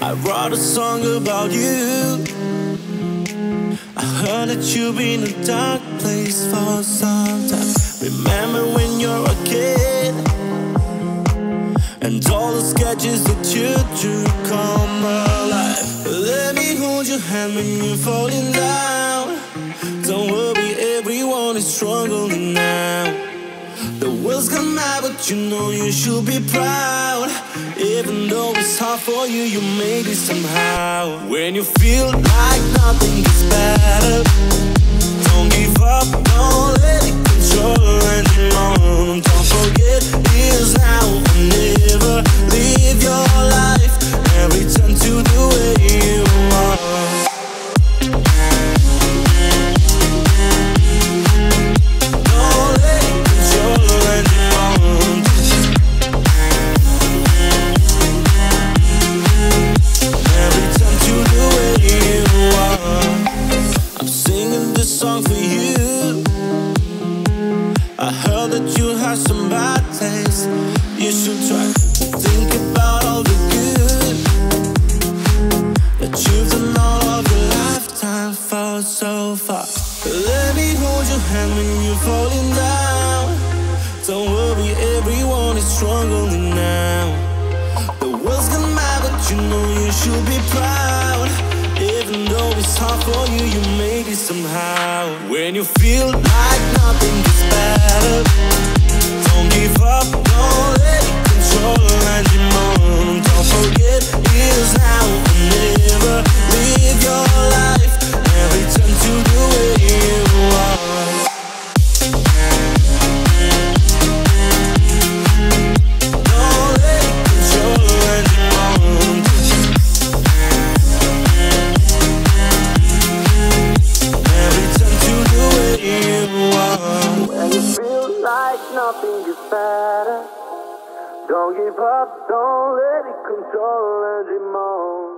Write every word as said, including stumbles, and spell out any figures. I wrote a song about you. I heard that you've been in a dark place for some time. Remember when you're a kid and all the sketches that you drew come alive. Let me hold your hand when you're falling down. Don't worry, everyone is struggling now. The world's come out, but you know you should be proud. Even though it's hard for you, you made it somehow. When you feel like nothing is better, don't give up, don't let it control anymore. Don't forget it's now or never. Live your life and return to the way you are. You should try to think about all the good that you've done all of your lifetime for so far. Let me hold your hand when you're falling down. Don't worry, everyone is stronger now. The world's gonna matter, but you know you should be proud. Even though it's hard for you, you make it somehow. When you feel like nothing is better, don't give up, don't let it control anymore. Don't forget it's now or never. Live your life and return to the way you are. Don't let it control anymore. And return to the way you are. When you feel like nothing is better, don't give up, don't let it control anymore.